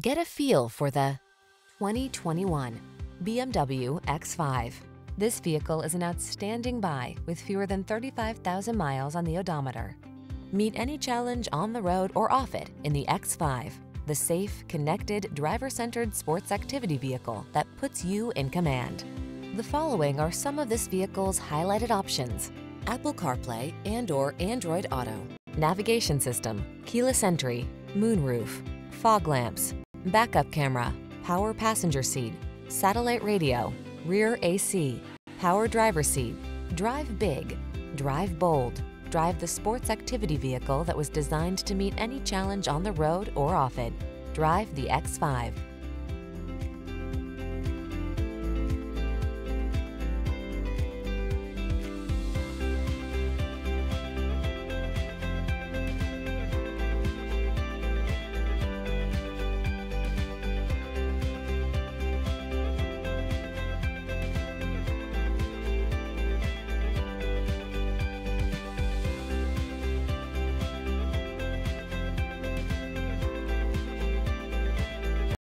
Get a feel for the 2021 BMW X5. This vehicle is an outstanding buy with fewer than 35,000 miles on the odometer. Meet any challenge on the road or off it in the X5, the safe, connected, driver-centered sports activity vehicle that puts you in command. The following are some of this vehicle's highlighted options: Apple CarPlay and/or Android Auto, navigation system, keyless entry, moonroof, fog lamps, backup camera, power passenger seat, satellite radio, rear AC, power driver seat. Drive big, drive bold, drive the sports activity vehicle that was designed to meet any challenge on the road or off it. Drive the X5.